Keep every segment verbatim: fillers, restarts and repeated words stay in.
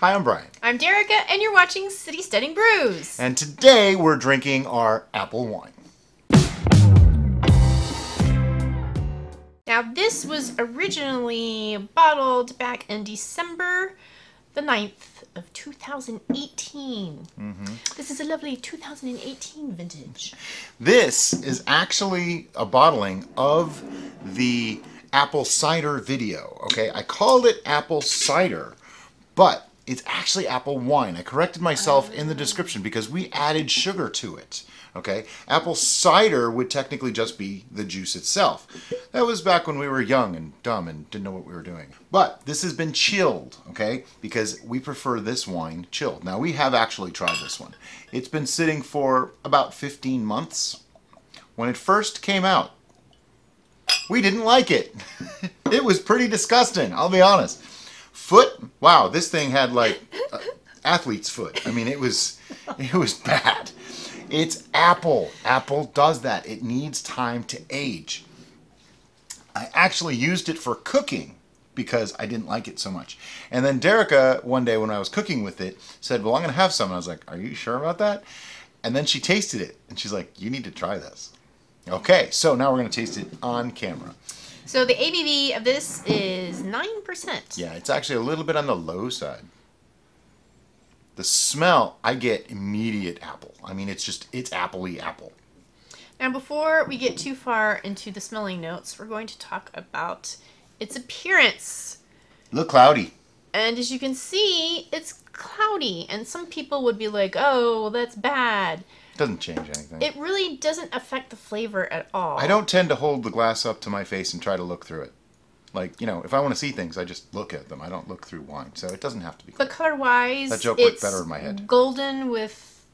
Hi, I'm Brian. I'm Derica, and you're watching City Steading Brews. And today we're drinking our apple wine. Now, this was originally bottled back in December the ninth of two thousand eighteen. Mm-hmm. This is a lovely two thousand eighteen vintage. This is actually a bottling of the apple cider video. Okay, I called it apple cider, but it's actually apple wine. I corrected myself in the description because we added sugar to it, okay? Apple cider would technically just be the juice itself. That was back when we were young and dumb and didn't know what we were doing. But this has been chilled, okay? Because we prefer this wine chilled. Now, we have actually tried this one. It's been sitting for about fifteen months. When it first came out, we didn't like it. It was pretty disgusting, I'll be honest. Foot, wow, this thing had like uh, athlete's foot. I mean, it was it was bad. It's apple. Apple does that. It needs time to age. I actually used it for cooking because I didn't like it so much. And then Derica, one day when I was cooking with it, said, well, I'm going to have some. And I was like, are you sure about that? And then she tasted it. And she's like, you need to try this. Okay, so now we're going to taste it on camera. So the A B V of this is nine percent. Yeah, it's actually a little bit on the low side. The smell, I get immediate apple. I mean, it's just, it's appley apple. Now, before we get too far into the smelling notes, we're going to talk about its appearance. Look cloudy. And as you can see, it's cloudy. And some people would be like, oh, that's bad. Doesn't change anything. It really doesn't affect the flavor at all. I don't tend to hold the glass up to my face and try to look through it. Like, you know, if I want to see things, I just look at them. I don't look through wine, so it doesn't have to be clear. But color-wise, that joke worked better in my head. Golden with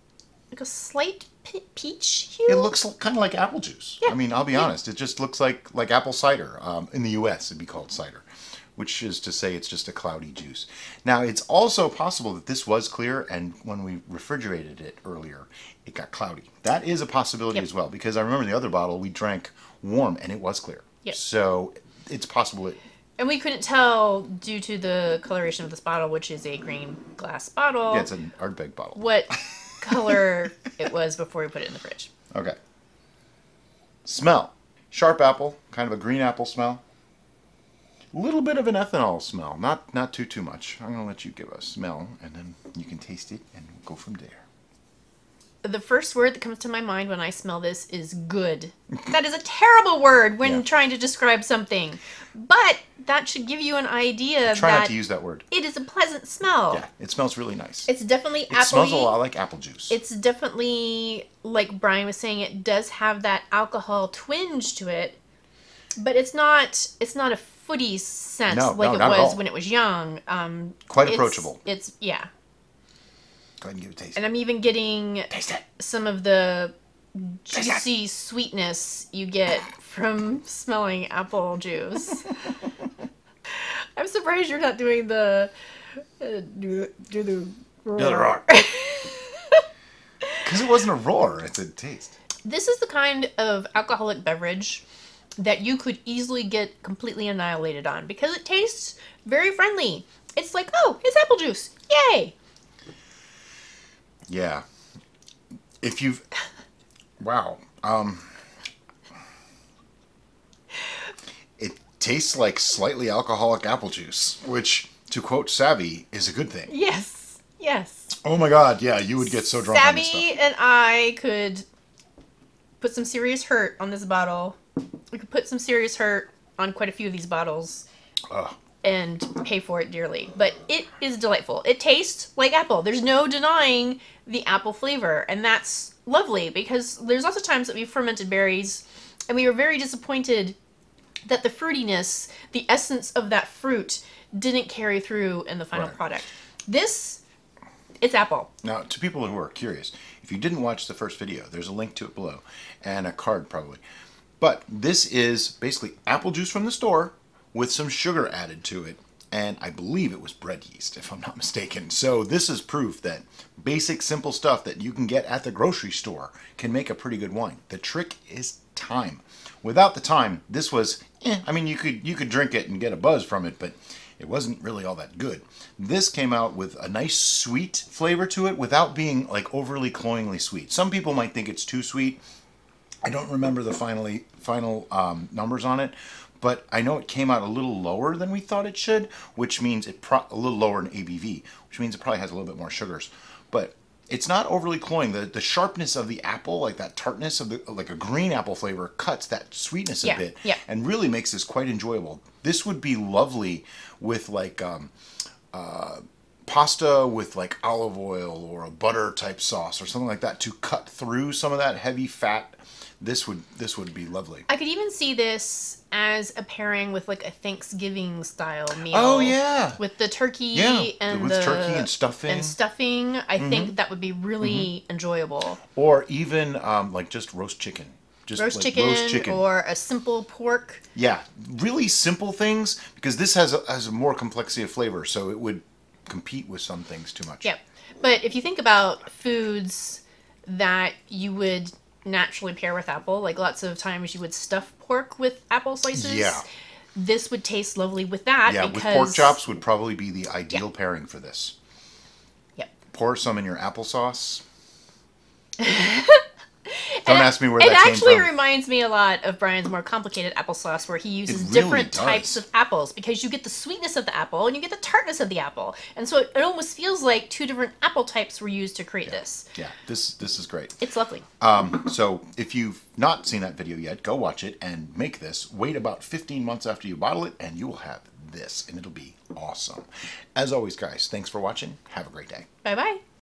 like a slight peach hue. It looks kind of like apple juice. Yeah. I mean, I'll be yeah. honest. It just looks like like apple cider. Um, in the U S, it'd be called cider, which is to say it's just a cloudy juice. Now, it's also possible that this was clear, and when we refrigerated it earlier, it got cloudy. That is a possibility yep. as well, because I remember the other bottle we drank warm, and it was clear. Yep. So it's possible it... And we couldn't tell, due to the coloration of this bottle, which is a green glass bottle... Yeah, it's an Ardbeg bottle. ...what color it was before we put it in the fridge. Okay. Smell. Sharp apple, kind of a green apple smell. Little bit of an ethanol smell, not not too too much. I'm gonna let you give a smell, and then you can taste it, and we'll go from there. The first word that comes to my mind when I smell this is good. That is a terrible word when yeah. trying to describe something, but that should give you an idea. I try that not to use that word. It is a pleasant smell. Yeah, it smells really nice. It's definitely it apple-y. Smells a lot like apple juice. It's definitely, like Brian was saying, it does have that alcohol twinge to it, but it's not it's not a footy scent no, like no, it was when it was young. Um, Quite it's, approachable. It's yeah. Go ahead and give it a taste. And I'm even getting some of the juicy sweetness you get from smelling apple juice. I'm surprised you're not doing the uh, do, do the roar. Do the roar. Because it wasn't a roar; it's a taste. This is the kind of alcoholic beverage that you could easily get completely annihilated on because it tastes very friendly. It's like, oh, it's apple juice. Yay. Yeah. If you've... Wow. Um, it tastes like slightly alcoholic apple juice, which, to quote Savvy, is a good thing. Yes. Yes. Oh my God. Yeah, you would get so drunk on this stuff. Savvy and I could put some serious hurt on this bottle. We could put some serious hurt on quite a few of these bottles Ugh. and pay for it dearly. But it is delightful. It tastes like apple. There's no denying the apple flavor. And that's lovely because there's lots of times that we fermented berries and we were very disappointed that the fruitiness, the essence of that fruit, didn't carry through in the final right. product. This, it's apple. Now, to people who are curious, if you didn't watch the first video, there's a link to it below and a card probably. But this is basically apple juice from the store with some sugar added to it. And I believe it was bread yeast, if I'm not mistaken. So this is proof that basic, simple stuff that you can get at the grocery store can make a pretty good wine. The trick is time. Without the time, this was, eh, I mean, you could you could drink it and get a buzz from it, but it wasn't really all that good. This came out with a nice sweet flavor to it without being like overly cloyingly sweet. Some people might think it's too sweet. I don't remember the finally, final um, numbers on it, but I know it came out a little lower than we thought it should, which means it pro a little lower in A B V, which means it probably has a little bit more sugars. But it's not overly cloying. The, the sharpness of the apple, like that tartness of the, like a green apple flavor, cuts that sweetness a yeah, bit yeah. and really makes this quite enjoyable. This would be lovely with like um, uh, pasta with like olive oil or a butter type sauce or something like that to cut through some of that heavy fat. This would this would be lovely. I could even see this as a pairing with like a Thanksgiving style meal. Oh yeah, with the turkey yeah. and with the, turkey and stuffing and stuffing. I mm-hmm. think that would be really mm-hmm. enjoyable. Or even um, like just roast chicken, just roast, like chicken roast chicken or a simple pork. Yeah, really simple things, because this has a, has a more complexity of flavor, so it would compete with some things too much. Yeah, but if you think about foods that you would naturally pair with apple, like lots of times you would stuff pork with apple slices. Yeah, this would taste lovely with that. Yeah, because with pork chops would probably be the ideal yeah. pairing for this. Yep. Pour some in your applesauce. Don't ask me where that came from. It actually reminds me a lot of Brian's more complicated applesauce, where he uses really different does. types of apples, because you get the sweetness of the apple and you get the tartness of the apple, and so it, it almost feels like two different apple types were used to create yeah. this. Yeah, this this is great. It's lovely. Um, so if you've not seen that video yet, go watch it and make this. Wait about fifteen months after you bottle it, and you will have this, and it'll be awesome. As always, guys, thanks for watching. Have a great day. Bye bye.